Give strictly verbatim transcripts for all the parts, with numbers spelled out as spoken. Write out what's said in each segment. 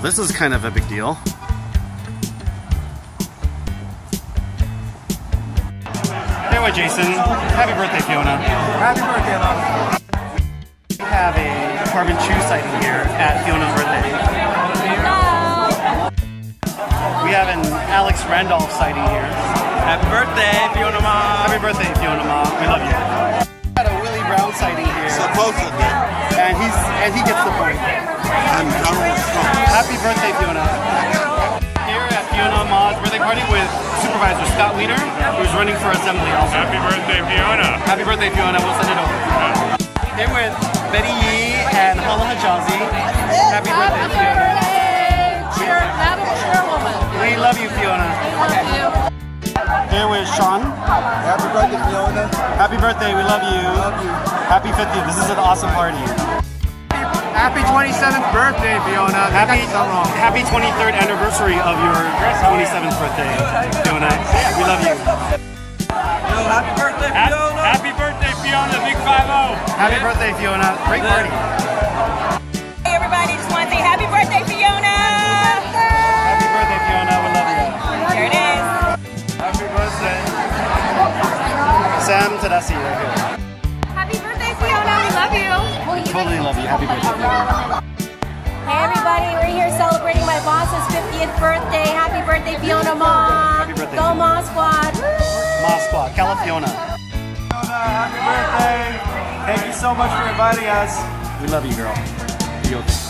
Well, this is kind of a big deal. Anyway, Jason, happy birthday, Fiona. Happy birthday, love. We have a Carmen Chu sighting here at Fiona's birthday. Hello. We have an Alex Randolph sighting here. Happy birthday, Fiona Ma. Happy birthday, Fiona Ma. We love you. We got a Willie Brown sighting here. So close to me. And he's and he gets the point. I'm Happy birthday, Fiona. Here at Fiona Ma's birthday party with Supervisor Scott Wiener, who's running for assembly also. Happy birthday, Fiona. Happy birthday, Fiona. We'll send it over. Yeah. Here with Betty Yee and Hala Hijazi. Happy birthday, Happy Fiona. Birthday, cheer, Madam Chairwoman. We love you, Fiona. We love you. Here with Sean. Happy birthday, Fiona. Happy birthday. We love you. Love you. Happy fiftieth. This is an awesome party. Happy twenty-seventh birthday, Fiona. Happy, happy twenty-third anniversary of your twenty-seventh birthday, Fiona. We love you. Yo, happy birthday, Fiona. Happy birthday, Fiona. Big five oh. Happy birthday, Fiona. Great party. Hey, everybody. Just want to say happy birthday, Fiona. Happy birthday, Fiona. We love you. There it is. Happy birthday. Sam Tadassi right here. Happy birthday, Fiona. We love you. Totally love you. Happy birthday. Hey everybody, we're here celebrating my boss's fiftieth birthday. Happy birthday, Fiona Ma. Happy birthday. Go Ma Squad. Ma Squad, Califiona. Fiona, happy birthday. Thank you so much for inviting us. We love you, girl. Be okay.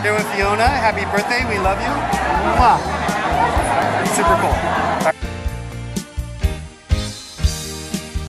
Here with Fiona, happy birthday. We love you. Mwah. Super cool.